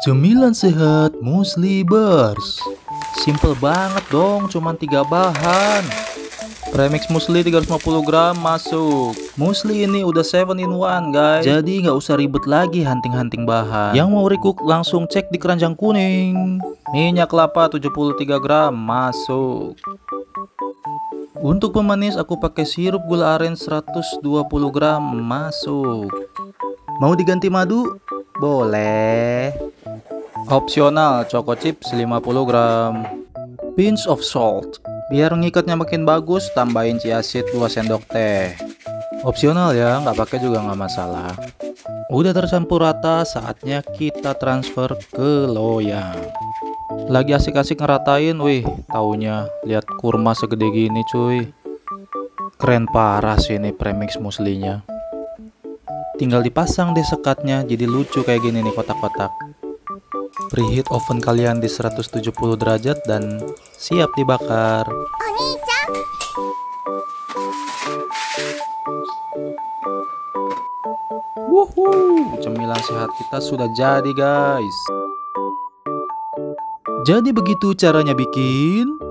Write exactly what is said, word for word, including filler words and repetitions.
Cemilan sehat Muesli Bars. Simple banget dong, cuman tiga bahan. Premix muesli tiga ratus lima puluh gram masuk. Muesli ini udah seven in one guys, jadi nggak usah ribet lagi hunting-hunting bahan. Yang mau recook langsung cek di keranjang kuning. Minyak kelapa tujuh puluh tiga gram masuk. Untuk pemanis aku pakai sirup gula aren seratus dua puluh gram masuk. Mau diganti madu? Boleh. Opsional choco chips lima puluh gram. Pinch of salt. Biar ngikatnya makin bagus, tambahin chia seed dua sendok teh. Opsional ya, nggak pakai juga nggak masalah. Udah tercampur rata, saatnya kita transfer ke loyang. Lagi asik-asik ngeratain, wih, taunya lihat kurma segede gini cuy. Keren parah sih ini premix muslinya. Tinggal dipasang deh sekatnya, jadi lucu kayak gini nih kotak-kotak. Preheat oven kalian di seratus tujuh puluh derajat dan siap dibakar. Wuhuu, cemilan sehat kita sudah jadi guys. Jadi begitu caranya bikin